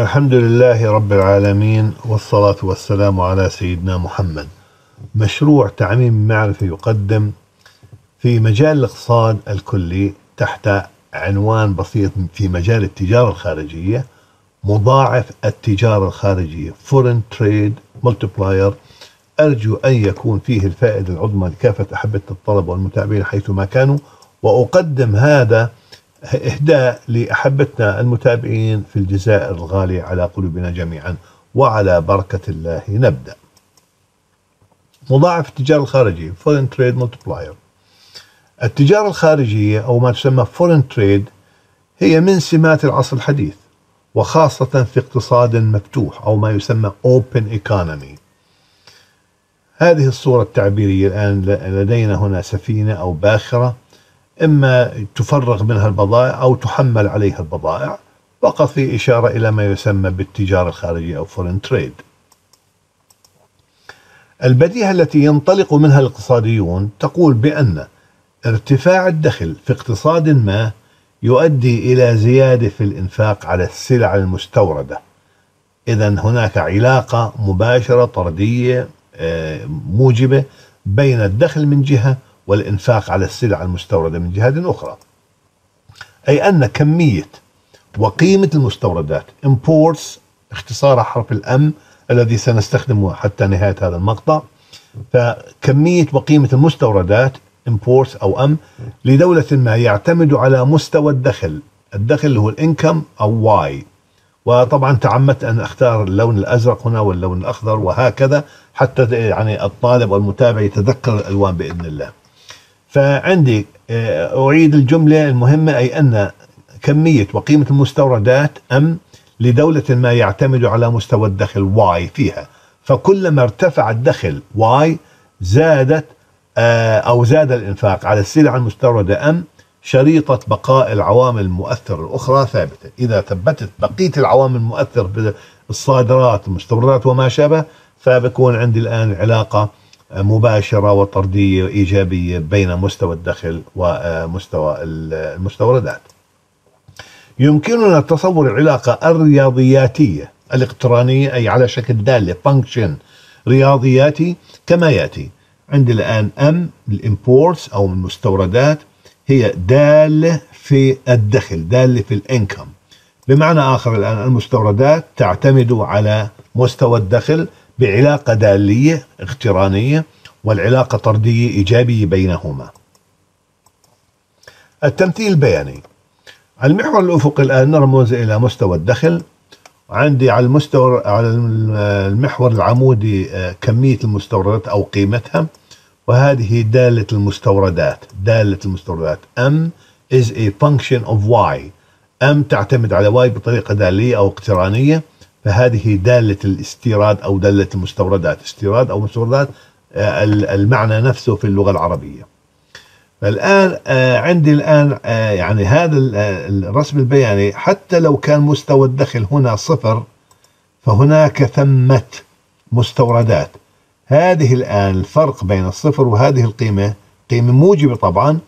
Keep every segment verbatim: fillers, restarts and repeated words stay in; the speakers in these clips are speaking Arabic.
الحمد لله رب العالمين، والصلاة والسلام على سيدنا محمد. مشروع تعميم معرفة يقدم في مجال الاقتصاد الكلي تحت عنوان بسيط في مجال التجارة الخارجية، مضاعف التجارة الخارجية Foreign Trade Multiplier. أرجو أن يكون فيه الفائدة العظمى لكافة أحبة الطلب والمتابعين حيثما كانوا، وأقدم هذا إهداء لأحبتنا المتابعين في الجزائر الغالية على قلوبنا جميعا، وعلى بركة الله نبدأ. مضاعف التجارة الخارجية Foreign Trade Multiplier. التجارة الخارجية أو ما تسمى Foreign Trade هي من سمات العصر الحديث، وخاصة في اقتصاد مفتوح أو ما يسمى Open Economy. هذه الصورة التعبيرية الآن لدينا هنا سفينة أو باخرة، إما تفرغ منها البضائع أو تحمل عليها البضائع، فقط في إشارة إلى ما يسمى بالتجارة الخارجية أو Foreign Trade. البديهة التي ينطلق منها الاقتصاديون تقول بأن ارتفاع الدخل في اقتصاد ما يؤدي إلى زيادة في الإنفاق على السلع المستوردة. إذن هناك علاقة مباشرة طردية موجبة بين الدخل من جهة والإنفاق على السلع المستوردة من جهة أخرى، أي أن كمية وقيمة المستوردات imports، اختصار حرف الأم الذي سنستخدمه حتى نهاية هذا المقطع، فكمية وقيمة المستوردات imports أو أم لدولة ما يعتمد على مستوى الدخل، الدخل اللي هو الانكم أو واي. وطبعا تعمدت أن أختار اللون الأزرق هنا واللون الأخضر وهكذا، حتى يعني الطالب والمتابع يتذكر الألوان بإذن الله. فعندي أعيد الجملة المهمة، أي أن كمية وقيمة المستوردات أم لدولة ما يعتمد على مستوى الدخل واي فيها، فكلما ارتفع الدخل واي زادت أو زاد الإنفاق على السلع المستوردة أم، شريطة بقاء العوامل المؤثرة الأخرى ثابتة. إذا ثبتت بقية العوامل المؤثرة بالصادرات المستوردات وما شابه، فبكون عندي الآن علاقة مباشرة وطردية إيجابية بين مستوى الدخل ومستوى المستوردات. يمكننا تصور العلاقة الرياضياتية الإقترانية، أي على شكل دالة function رياضياتي كما يأتي. عندي الآن أم الإمبورتس أو المستوردات هي دالة في الدخل، دالة في الانكم. بمعنى آخر الآن المستوردات تعتمد على مستوى الدخل بعلاقة دالية اقترانية، والعلاقة طردية إيجابية بينهما. التمثيل البياني. على المحور الأفقي الآن نرمز إلى مستوى الدخل. عندي على المستوى على المحور العمودي كمية المستوردات أو قيمتها، وهذه دالة المستوردات. دالة المستوردات M is a function of Y. M تعتمد على Y بطريقة دالية أو اقترانية، فهذه دالة الاستيراد أو دالة المستوردات. استيراد أو مستوردات المعنى نفسه في اللغة العربية. فالآن عندي الآن يعني هذا الرسم البياني، حتى لو كان مستوى الدخل هنا صفر، فهناك ثمة مستوردات. هذه الآن الفرق بين الصفر وهذه القيمة، قيمة موجبة طبعا،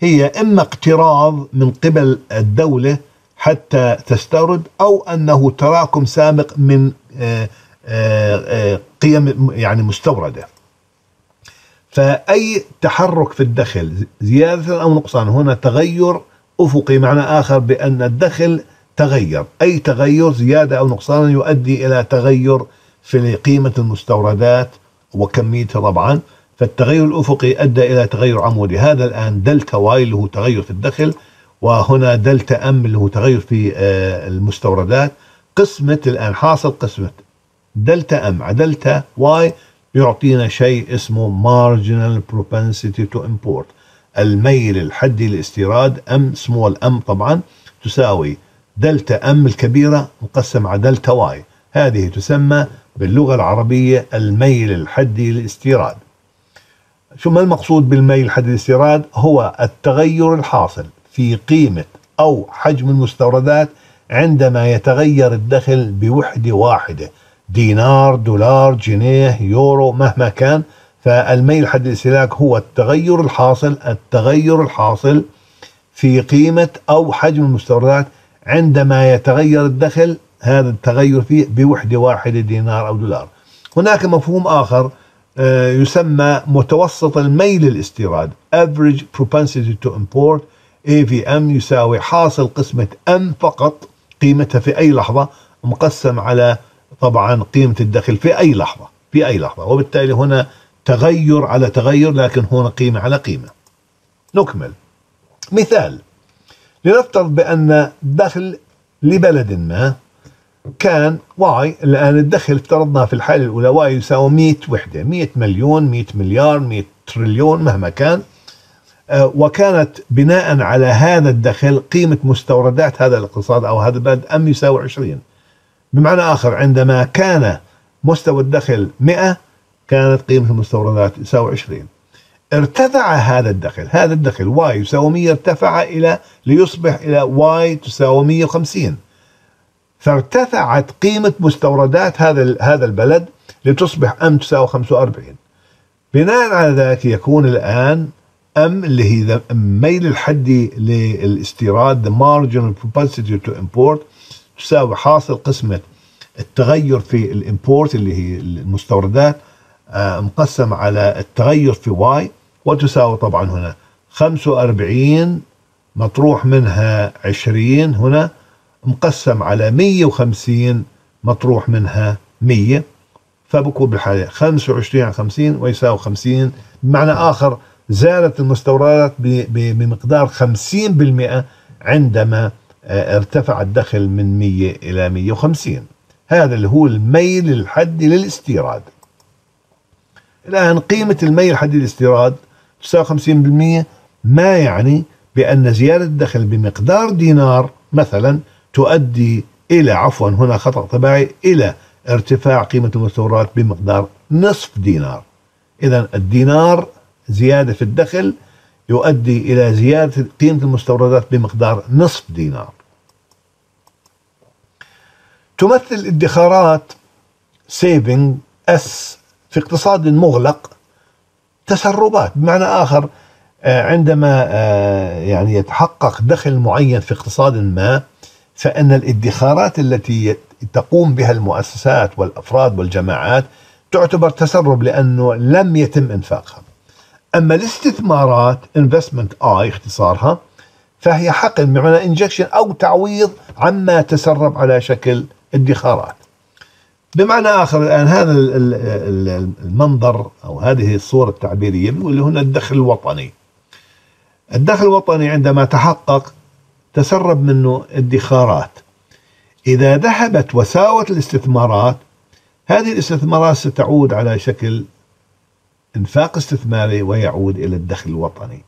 هي إما اقتراض من قبل الدولة حتى تستورد، أو أنه تراكم سابق من قيم يعني مستوردة. فأي تحرك في الدخل زيادة أو نقصان، هنا تغير أفقي، معنى آخر بأن الدخل تغير، أي تغير زيادة أو نقصان يؤدي إلى تغير في قيمة المستوردات وكميتها طبعا. فالتغير الأفقي أدى إلى تغير عمودي. هذا الآن دلتا واي اللي هو تغير في الدخل، وهنا دلتا أم اللي هو تغير في المستوردات. قسمة الآن حاصل قسمة دلتا أم على دلتا واي يعطينا شيء اسمه marginal propensity to import، الميل الحدي للاستيراد أم small أم طبعا، تساوي دلتا أم الكبيرة مقسم على دلتا واي. هذه تسمى باللغة العربية الميل الحدي للاستيراد. شو ما المقصود بالميل الحدي للاستيراد؟ هو التغير الحاصل في قيمة أو حجم المستوردات عندما يتغير الدخل بوحدة واحدة، دينار، دولار، جنيه، يورو، مهما كان. فالميل الحدي للاستهلاك هو التغير الحاصل، التغير الحاصل في قيمة أو حجم المستوردات عندما يتغير الدخل هذا التغير فيه بوحدة واحدة دينار أو دولار. هناك مفهوم آخر يسمى متوسط الميل الاستيراد average propensity to import إيه في إم، يساوي حاصل قسمة M فقط قيمتها في أي لحظة مقسم على طبعا قيمة الدخل في أي لحظة في أي لحظة، وبالتالي هنا تغير على تغير لكن هنا قيمة على قيمة. نكمل مثال، لنفترض بأن دخل لبلد ما كان واي، الآن الدخل افترضنا في الحالة الأولى واي يساوي مئة وحدة، مئة مليون، مئة مليار، مئة تريليون مهما كان، وكانت بناء على هذا الدخل قيمة مستوردات هذا الاقتصاد أو هذا البلد أم يساوي عشرين. بمعنى آخر عندما كان مستوى الدخل مئة كانت قيمة المستوردات يساوي عشرين. ارتفع هذا الدخل، هذا الدخل واي يساوي مئة ارتفع إلى ليصبح إلى واي تساوي مئة وخمسين، فارتفعت قيمة مستوردات هذا هذا البلد لتصبح أم تساوي خمسة وأربعين. بناء على ذلك يكون الآن أم اللي هي الميل الحدي للاستيراد the marginal propensity to import تساوي حاصل قسمة التغير في الامبورت اللي هي المستوردات مقسم على التغير في واي، وتساوي طبعا هنا خمسة وأربعين مطروح منها عشرين هنا مقسم على مئة وخمسين مطروح منها مئة، فبكون بالحالة خمسة وعشرين على خمسين ويساوي خمسين. بمعنى آخر زادت المستوردات بمقدار خمسين بالمئة عندما ارتفع الدخل من مئة إلى مئة وخمسين. هذا اللي هو الميل الحدي للاستيراد. الآن قيمة الميل الحدي للاستيراد تساوي خمسين بالمئة، ما يعني بأن زيادة الدخل بمقدار دينار مثلا تؤدي إلى، عفوا هنا خطأ طبيعي، إلى ارتفاع قيمة المستوردات بمقدار نصف دينار. إذا الدينار زيادة في الدخل يؤدي إلى زيادة قيمة المستوردات بمقدار نصف دينار. تمثل الادخارات سيفنج اس في اقتصاد مغلق تسربات. بمعنى آخر عندما يعني يتحقق دخل معين في اقتصاد ما فإن الادخارات التي تقوم بها المؤسسات والأفراد والجماعات تعتبر تسرب لأنه لم يتم إنفاقها. أما الاستثمارات investment I اختصارها فهي حقن بمعنى انجكشن أو تعويض عما تسرب على شكل ادخارات. بمعنى آخر الآن هذا المنظر أو هذه الصورة التعبيرية واللي هنا الدخل الوطني. الدخل الوطني عندما تحقق تسرب منه ادخارات. إذا ذهبت وساوت الاستثمارات هذه الاستثمارات ستعود على شكل انفاق استثماري ويعود إلى الدخل الوطني.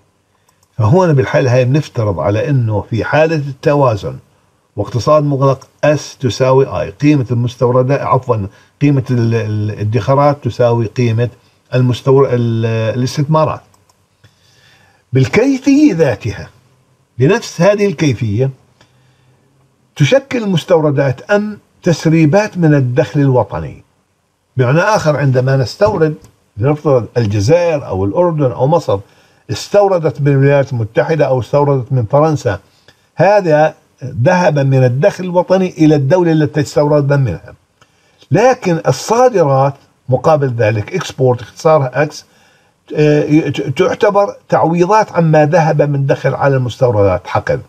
فهنا بالحالة هاي بنفترض على أنه في حالة التوازن واقتصاد مغلق S تساوي I، قيمة المستوردات عفوا قيمة الادخارات تساوي قيمة المستور الاستثمارات. بالكيفية ذاتها بنفس هذه الكيفية تشكل المستوردات أم تسريبات من الدخل الوطني. بمعنى آخر عندما نستورد، لنفترض الجزائر أو الأردن أو مصر استوردت من الولايات المتحدة أو استوردت من فرنسا، هذا ذهب من الدخل الوطني إلى الدولة التي استورد منها. لكن الصادرات مقابل ذلك إكسبورت اختصارها أكس تعتبر تعويضات عما ذهب من دخل على المستوردات حقا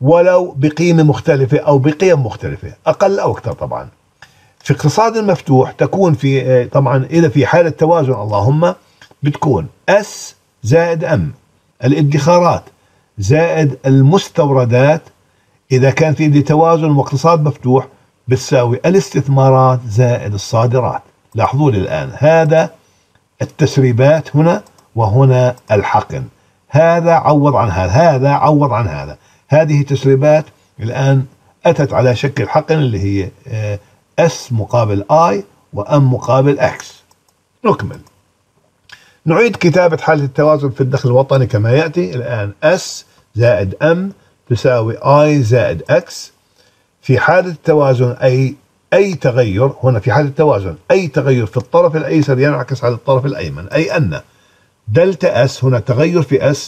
ولو بقيمة مختلفة أو بقيم مختلفة أقل أو أكثر. طبعا في اقتصاد مفتوح تكون في طبعا إذا في حالة توازن اللهم بتكون S زائد M الادخارات زائد المستوردات، إذا كان في عندي توازن واقتصاد مفتوح بتساوي الاستثمارات زائد الصادرات. لاحظوا لي الآن هذا التسريبات هنا وهنا الحقن، هذا عوض عن هذا، هذا عوض عن هذا، هذه تسريبات الآن أتت على شكل حقن اللي هي S مقابل I وأم مقابل X. نكمل نعيد كتابة حالة التوازن في الدخل الوطني كما يأتي. الآن S زائد M تساوي I زائد X. في حالة التوازن أي أي تغير، هنا في حالة التوازن أي تغير في الطرف الأيسر ينعكس على الطرف الأيمن، أي أن دلتا S هنا تغير في S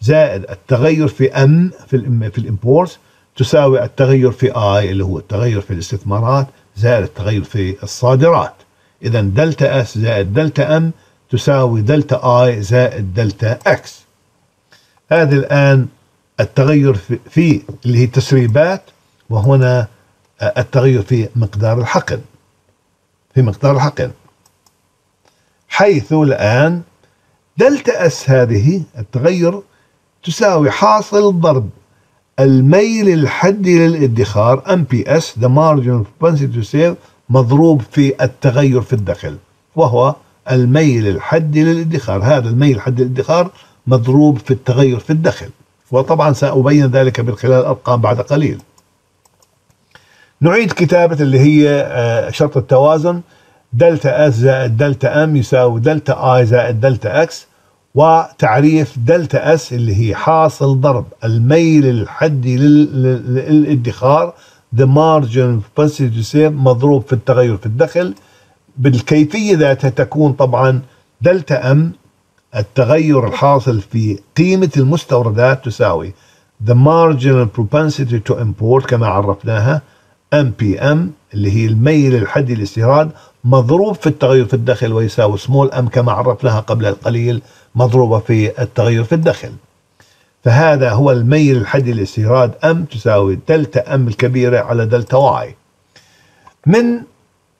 زائد التغير في M في الإمبورت تساوي التغير في آي اللي هو التغير في الاستثمارات زائد التغير في الصادرات. إذا دلتا اس زائد دلتا ام تساوي دلتا آي زائد دلتا اكس. هذا الآن التغير في, في اللي هي التسريبات، وهنا التغير في مقدار الحقن في مقدار الحقن حيث الآن دلتا اس هذه التغير تساوي حاصل ضرب الميل الحدي للادخار إم بي إس the marginal propensity to save مضروب في التغير في الدخل، وهو الميل الحدي للادخار. هذا الميل الحدي للادخار مضروب في التغير في الدخل، وطبعا سأبين ذلك من خلال الأرقام بعد قليل. نعيد كتابة اللي هي شرط التوازن. دلتا اس زائد دلتا ام يساوي دلتا اي زائد دلتا اكس، وتعريف دلتا اس اللي هي حاصل ضرب الميل الحدي للادخار the margin of propensity to save مضروب في التغير في الدخل. بالكيفية ذاتها تكون طبعا دلتا ام التغير الحاصل في قيمة المستوردات تساوي the marginal propensity to import كما عرفناها إم بي إم اللي هي الميل الحدي للاستيراد مضروب في التغير في الدخل، ويساوي small m كما عرفناها قبل القليل مضروبة في التغير في الدخل. فهذا هو الميل الحدي للاستيراد m تساوي دلتا m الكبيرة على دلتا y. من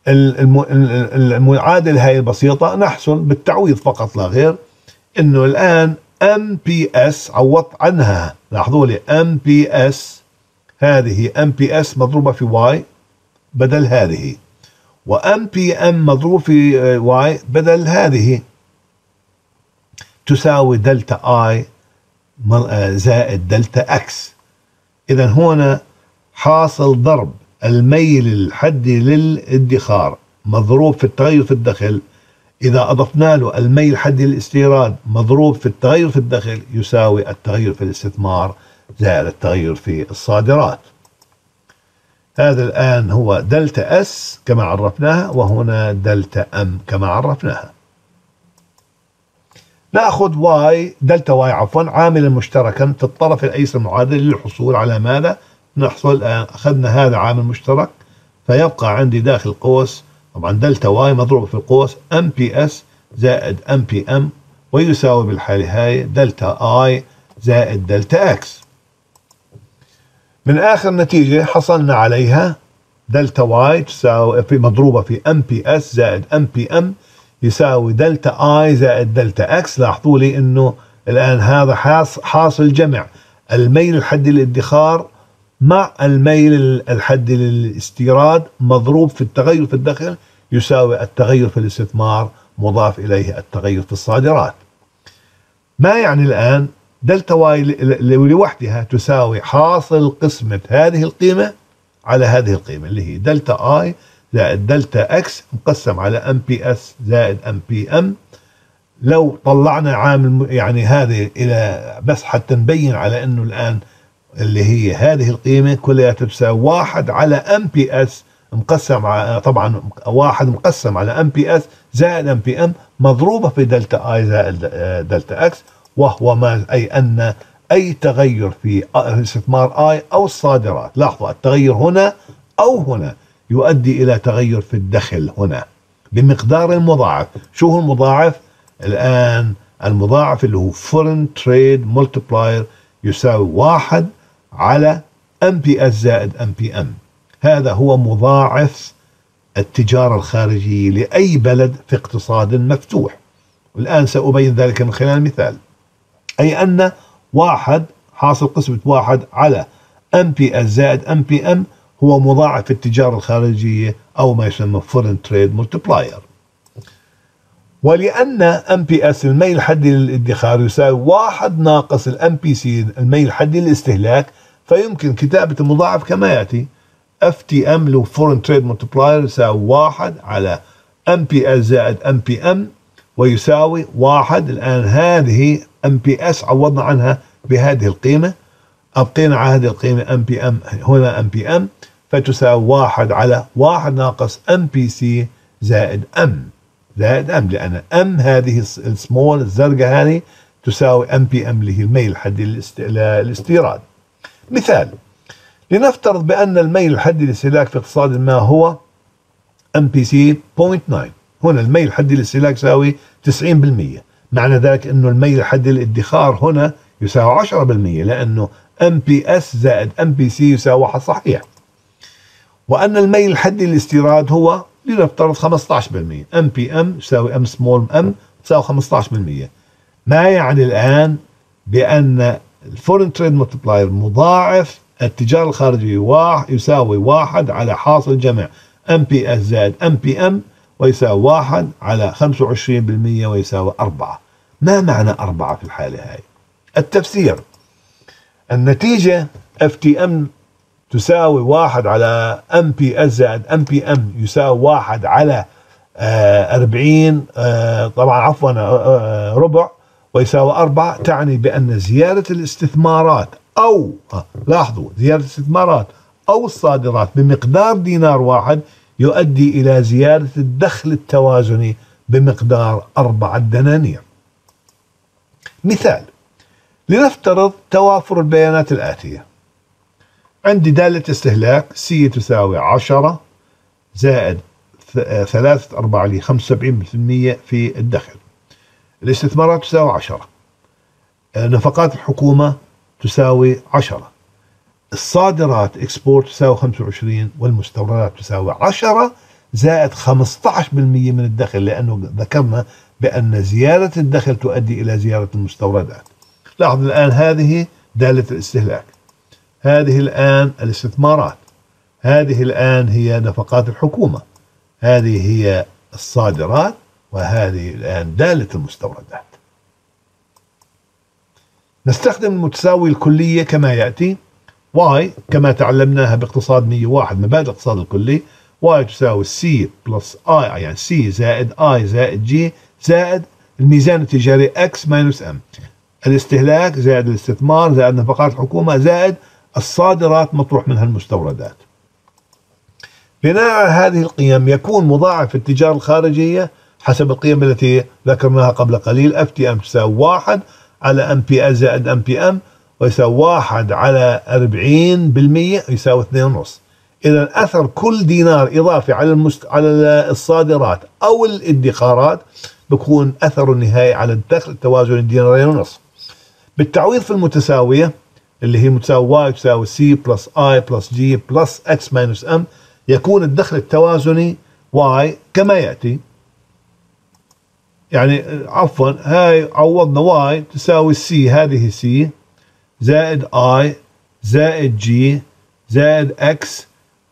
المعادلة هاي البسيطة نحصل بالتعويض فقط لا غير، انه الان إم بي إس عوضت عنها. لاحظوا لي إم بي إس هذه إم بي إس مضروبة في y بدل هذه، وإم بي إم مضروب في y بدل هذه، تساوي دلتا i زائد دلتا x. إذا هنا حاصل ضرب الميل الحدي للادخار مضروب في التغير في الدخل، إذا أضفنا له الميل الحدي للاستيراد مضروب في التغير في الدخل يساوي التغير في الاستثمار زائد التغير في الصادرات. هذا الآن هو دلتا اس كما عرفناها، وهنا دلتا ام كما عرفناها. نأخذ واي دلتا واي عفوا عاملا مشتركا في الطرف الأيسر المعادلة للحصول على ماذا؟ نحصل الآن أخذنا هذا عامل مشترك، فيبقى عندي داخل قوس طبعا دلتا واي مضروب في القوس ام بي اس زائد ام بي ام، ويساوي بالحالة هاي دلتا اي زائد دلتا اكس. من آخر نتيجة حصلنا عليها دلتا واي تساوي في مضروبة في ام بي اس زائد ام بي ام يساوي دلتا اي زائد دلتا اكس. لاحظوا لي انه الآن هذا حاصل جمع الميل الحدي للادخار مع الميل الحدي للاستيراد مضروب في التغير في الدخل يساوي التغير في الاستثمار مضاف اليه التغير في الصادرات. ما يعني الآن دلتا واي لوحدها تساوي حاصل قسمة هذه القيمة على هذه القيمة اللي هي دلتا اي زائد دلتا اكس مقسم على ام بي اس زائد ام بي ام. لو طلعنا عامل يعني هذه الى بس حتى نبين على انه الآن اللي هي هذه القيمة كلها تساوي واحد على ام بي اس مقسم على طبعا واحد مقسم على ام بي اس زائد ام بي ام مضروبة في دلتا اي زائد دلتا اكس، وهو ما أي أن أي تغير في الاستثمار آي أو الصادرات، لاحظوا التغير هنا أو هنا يؤدي إلى تغير في الدخل هنا بمقدار مضاعف. شو هو المضاعف؟ الآن المضاعف اللي هو Foreign Trade Multiplier يساوي واحد على إم بي إس زائد إم بي إم. هذا هو مضاعف التجارة الخارجية لأي بلد في اقتصاد مفتوح. والآن سأبين ذلك من خلال مثال. أي أن واحد حاصل قسمة واحد على إم بي إس زائد إم بي إم هو مضاعف التجارة الخارجية أو ما يسمى Foreign Trade Multiplier. ولأن إم بي إس الميل الحدي للادخار يساوي واحد ناقص إم بي سي الميل الحدي للاستهلاك، فيمكن كتابة المضاعف كما يأتي. إف تي إم لو Foreign Trade Multiplier يساوي واحد على إم بي إس زائد إم بي إم ويساوي واحد. الآن هذه إم بي إس عوضنا عنها بهذه القيمة، أبقينا على هذه القيمة إم بي إم هنا إم بي إم، فتساوي واحد على واحد ناقص إم بي سي زائد M زائد M، لأن M هذه السمول الزرقاء هذه تساوي إم بي إم اللي هي الميل الحدي للاستيراد. مثال: لنفترض بأن الميل الحدي للاستهلاك في اقتصاد ما هو إم بي سي صفر فاصلة تسعة. هنا الميل الحدي للاستهلاك يساوي تسعين بالمئة، معنى ذلك أنه الميل الحدي للادخار هنا يساوي عشرة بالمئة، لأنه إم بي إس زائد إم بي سي يساوي واحد صحيح. وأن الميل الحدي للاستيراد هو لنفترض خمسة عشر بالمئة، إم بي إم يساوي M small m تساوي خمسة عشر بالمئة. ما يعني الآن بأن الفورين تريد ملتبلاير مضاعف التجارة الخارجية واحد يساوي واحد على حاصل جمع إم بي إس زائد إم بي إم ويساوي واحد على خمسة وعشرين بالمئة ويساوي أربعة. ما معنى أربعة في الحالة هاي؟ التفسير النتيجة إف تي إم تساوي واحد على إم بي إس زائد إم بي إم يساوي واحد على أربعين آه آه طبعا عفوا آه ربع ويساوي أربعة. تعني بأن زيادة الاستثمارات أو آه لاحظوا زيادة الاستثمارات أو الصادرات بمقدار دينار واحد يؤدي إلى زيادة الدخل التوازني بمقدار أربعة دنانير. مثال، لنفترض توافر البيانات الآتية. عندي دالة استهلاك سي تساوي عشرة زائد ثلاثة أربعة لي خمسة وسبعين بالمئة في الدخل. الاستثمارات تساوي عشرة، نفقات الحكومة تساوي عشرة، الصادرات اكسبورت تساوي خمسة وعشرين، والمستوردات تساوي عشرة زائد خمسة عشر بالمئة من الدخل، لأنه ذكرنا بأن زيادة الدخل تؤدي إلى زيادة المستوردات. لاحظ الآن هذه دالة الاستهلاك، هذه الآن الاستثمارات، هذه الآن هي نفقات الحكومة، هذه هي الصادرات، وهذه الآن دالة المستوردات. نستخدم المتساوي الكلية كما يأتي. y كما تعلمناها باقتصاد مئة وواحد مبادئ الاقتصاد الكلي، y تساوي c بلس i يعني c زائد i زائد g زائد الميزان التجاري x ماينس m، الاستهلاك زائد الاستثمار زائد نفقات الحكومة زائد الصادرات مطروح منها المستوردات. بناء على هذه القيم يكون مضاعف التجارة الخارجية حسب القيم التي ذكرناها قبل قليل إف تي إم تساوي واحد على إم بي إس زائد إم بي إم ويساوي واحد على أربعين بالمئة يساوي اثنين فاصلة خمسة. إذا أثر كل دينار إضافي على المست... على الصادرات أو الادخارات بكون أثره النهائي على الدخل التوازني دينارين ونصف. بالتعويض في المتساوية اللي هي متساوي y تساوي c بلس i بلس g بلس x ماينس m يكون الدخل التوازني y كما يأتي. يعني عفوا هاي عوضنا y تساوي c هذه c زائد i زائد g زائد x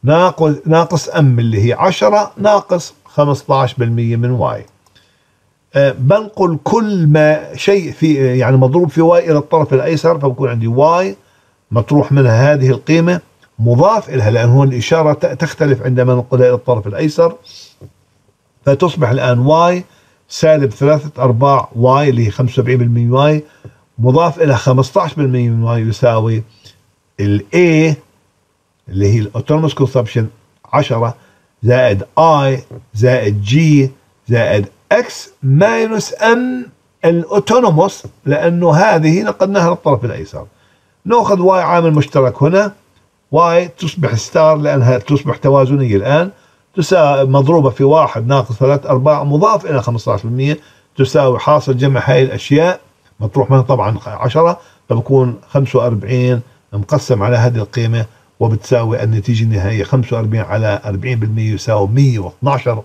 ناقص ناقص m اللي هي عشرة ناقص خمسة عشر بالمئة من y. بنقل كل ما شيء في يعني مضروب في واي الى الطرف الايسر، فبكون عندي واي مطروح منها هذه القيمه مضاف الها، لان هون الاشاره تختلف عندما ننقلها الى الطرف الايسر، فتصبح الان واي سالب ثلاثة ارباع واي اللي هي خمسة وسبعين بالمئة واي مضاف الى خمسة عشر بالمئة من واي يساوي الاي اللي هي الاوتونوموس كونسبشن عشرة زائد اي زائد جي زائد اكس ماينس ام الاوتونوموس، لانه هذه نقلناها للطرف الايسر. ناخذ واي عامل مشترك هنا، واي تصبح ستار لانها تصبح توازنيه الان، تساوي مضروبه في واحد ناقص ثلاثة ارباع مضاف الى خمسة عشر بالمئة تساوي حاصل جمع هاي الاشياء مطروح منها طبعا عشرة، فبكون خمسة وأربعين مقسم على هذه القيمه، وبتساوي النتيجه النهائيه خمسة وأربعين على أربعين بالمئة يساوي مئة واثني عشر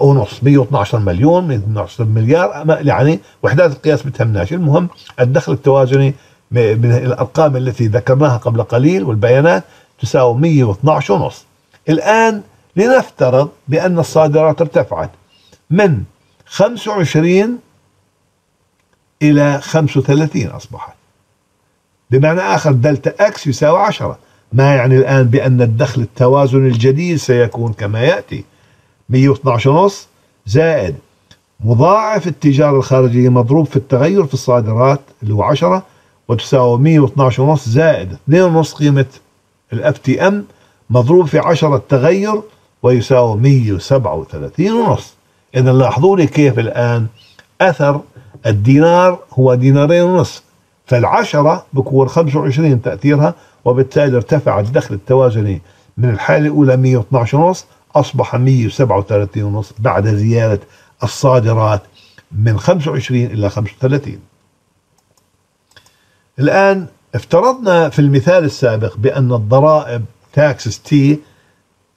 ونص، مئة واثني عشر مليون، مئة واثني عشر مليار، يعني وحدات القياس بتهمناش. المهم الدخل التوازني من الارقام التي ذكرناها قبل قليل والبيانات تساوي مئة واثني عشر ونص. الان لنفترض بان الصادرات ارتفعت من خمسة وعشرين الى خمسة وثلاثين اصبحت، بمعنى اخر دلتا اكس يساوي عشرة. ما يعني الان بان الدخل التوازني الجديد سيكون كما ياتي مئة واثني عشر ونص زائد مضاعف التجارة الخارجية مضروب في التغير في الصادرات اللي هو عشرة وتساوي مئة واثني عشر ونص زائد اثنين فاصلة خمسة قيمة ال إف تي إم مضروب في عشرة التغير ويساوي مئة وسبعة وثلاثين ونص. إذا لاحظوا لي كيف الآن أثر الدينار هو دينارين ونصف، فالعشرة بكون خمسة وعشرين تأثيرها وبالتالي ارتفع الدخل التوازني من الحالة الأولى مئة واثني عشر ونص أصبح مئة وسبعة وثلاثين ونص بعد زيادة الصادرات من خمسة وعشرين إلى خمسة وثلاثين. الآن افترضنا في المثال السابق بأن الضرائب تاكسس تي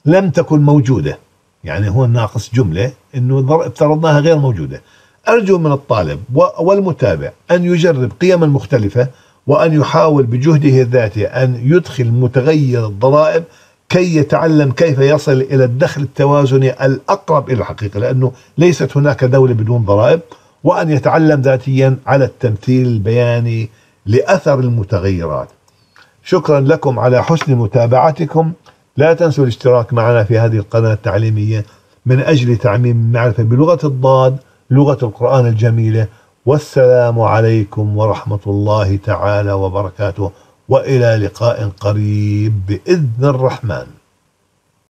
لم تكن موجودة، يعني هو ناقص جملة أنه افترضناها غير موجودة. أرجو من الطالب والمتابع أن يجرب قيما مختلفة وأن يحاول بجهده الذاتي أن يدخل متغير الضرائب كي يتعلم كيف يصل إلى الدخل التوازني الأقرب إلى الحقيقة، لأنه ليست هناك دولة بدون ضرائب، وأن يتعلم ذاتيا على التمثيل البياني لأثر المتغيرات. شكرا لكم على حسن متابعتكم، لا تنسوا الاشتراك معنا في هذه القناة التعليمية من أجل تعميم المعرفة بلغة الضاد، لغة القرآن الجميلة، والسلام عليكم ورحمة الله تعالى وبركاته، وإلى لقاء قريب بإذن الرحمن.